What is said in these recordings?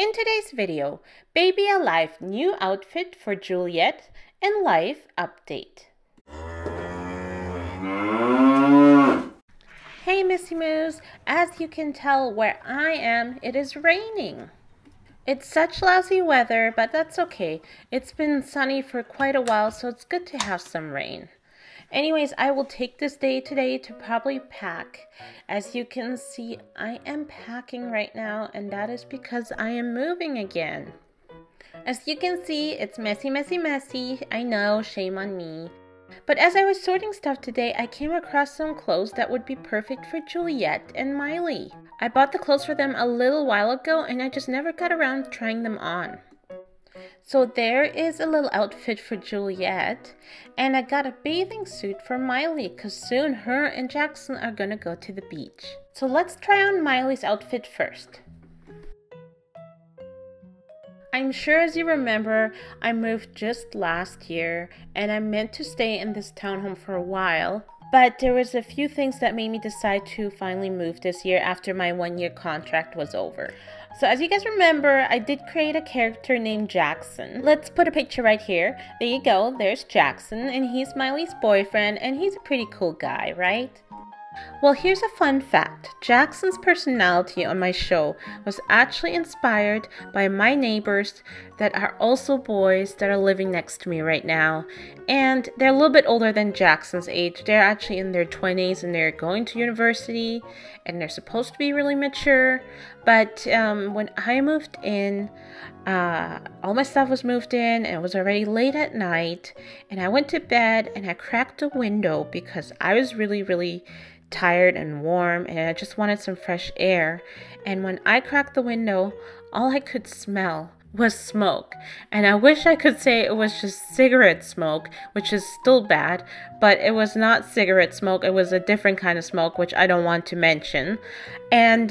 In today's video, Baby Alive new outfit for Juliet and life update. Hey Missy Moose, as you can tell where I am, it is raining. It's such lousy weather, but that's okay. It's been sunny for quite a while, so it's good to have some rain. Anyways, I will take this day today to probably pack. As you can see, I am packing right now, and that is because I am moving again. As you can see, it's messy, messy, messy. I know, shame on me. But as I was sorting stuff today, I came across some clothes that would be perfect for Juliet and Miley. I bought the clothes for them a little while ago, and I just never got around trying them on. So there is a little outfit for Juliet, and I got a bathing suit for Miley because soon her and Jackson are gonna go to the beach. So let's try on Miley's outfit first. I'm sure as you remember, I moved just last year and I meant to stay in this townhome for a while, but there was a few things that made me decide to finally move this year after my one-year contract was over. So as you guys remember, I did create a character named Jackson. Let's put a picture right here. There you go, there's Jackson, and he's Miley's boyfriend, and he's a pretty cool guy, right? Well, here's a fun fact. Jackson's personality on my show was actually inspired by my neighbors that are also boys that are living next to me right now. And they're a little bit older than Jackson's age. They're actually in their 20s and they're going to university and they're supposed to be really mature. But when I moved in, all my stuff was moved in and it was already late at night, and I went to bed and I cracked the window because I was really tired and warm and I just wanted some fresh air. And when I cracked the window, all I could smell was smoke, and I wish I could say it was just cigarette smoke, which is still bad, but it was not cigarette smoke. It was a different kind of smoke, which I don't want to mention. And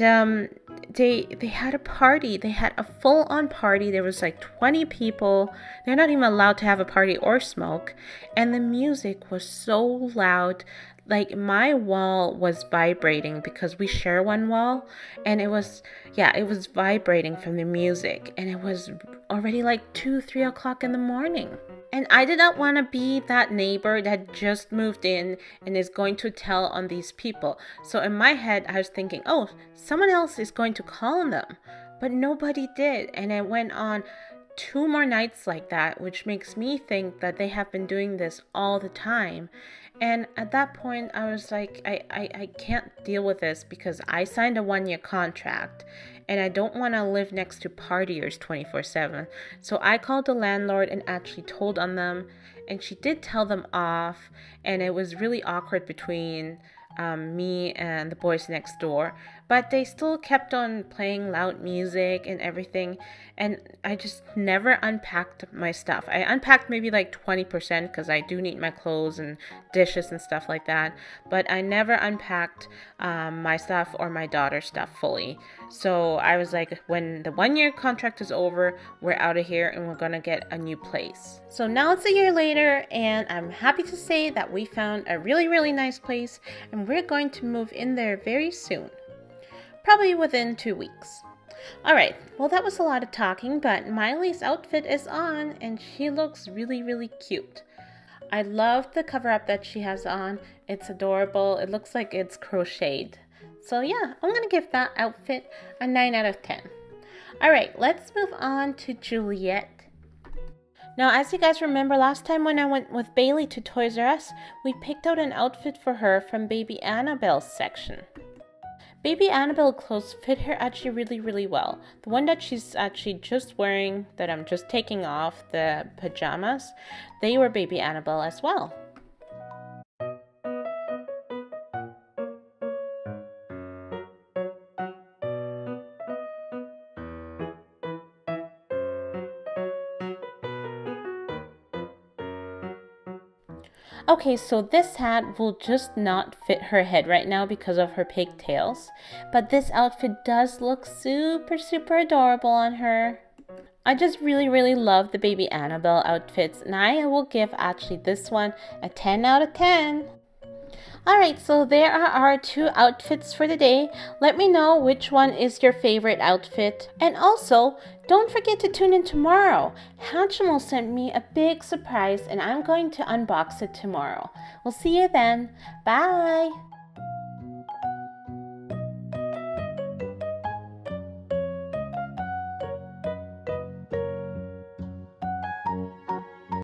they had a party. They had a full-on party. There was like 20 people. They're not even allowed to have a party or smoke, and the music was so loud. Like, my wall was vibrating because we share one wall, and it was, yeah, it was vibrating from the music, and it was already like 2-3 o'clock in the morning. And I did not want to be that neighbor that just moved in and is going to tell on these people. So in my head, I was thinking, oh, someone else is going to call on them. But nobody did. And it went on 2 more nights like that, which makes me think that they have been doing this all the time. And at that point, I was like, I can't deal with this because I signed a 1-year contract and I don't want to live next to partiers 24/7. So I called the landlord and actually told on them, and she did tell them off, and it was really awkward between me and the boys next door, but they still kept on playing loud music and everything, and I just never unpacked my stuff. I unpacked maybe like 20% because I do need my clothes and dishes and stuff like that, but I never unpacked my stuff or my daughter's stuff fully. So I was like, when the 1-year contract is over, we're out of here and we're gonna get a new place. So now it's a year later, and I'm happy to say that we found a really nice place, and we're going to move in there very soon, probably within 2 weeks. All right, well, that was a lot of talking, but Miley's outfit is on and she looks really cute. I love the cover-up that she has on. It's adorable. It looks like it's crocheted. So yeah, I'm gonna give that outfit a 9 out of 10. All right, let's move on to Juliet. Now, as you guys remember, last time when I went with Bailey to Toys R Us, we picked out an outfit for her from Baby Annabelle's section. Baby Annabelle clothes fit her actually really well. The one that she's actually just wearing, that I'm just taking off, the pajamas, they were Baby Annabelle as well. Okay, so this hat will just not fit her head right now because of her pigtails, but this outfit does look super adorable on her. I just really love the Baby Annabelle outfits, and I will give actually this one a 10 out of 10. Alright, so there are our two outfits for the day. Let me know which one is your favorite outfit. And also, don't forget to tune in tomorrow. Hatchimal sent me a big surprise and I'm going to unbox it tomorrow. We'll see you then. Bye!